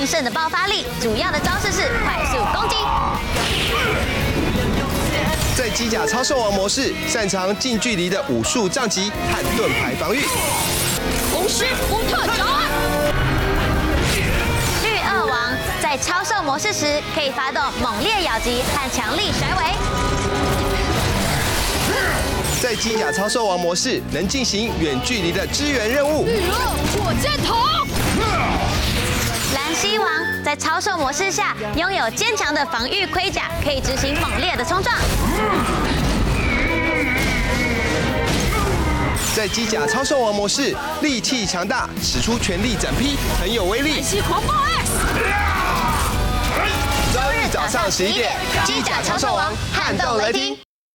旺盛的爆发力，主要的招式是快速攻击。在机甲超兽王模式，擅长近距离的武术杖击和盾牌防御。无师无特长。绿二王在超兽模式时，可以发动猛烈咬击和强力甩尾。 在机甲超兽王模式，能进行远距离的支援任务。绿二火箭筒。蓝蜥王在超兽模式下拥有坚强的防御盔甲，可以执行猛烈的冲撞。在机甲超兽王模式，力气强大，使出全力斩劈，很有威力。蓝蜥狂暴 X。周日早上11点，机甲超兽王撼动雷霆。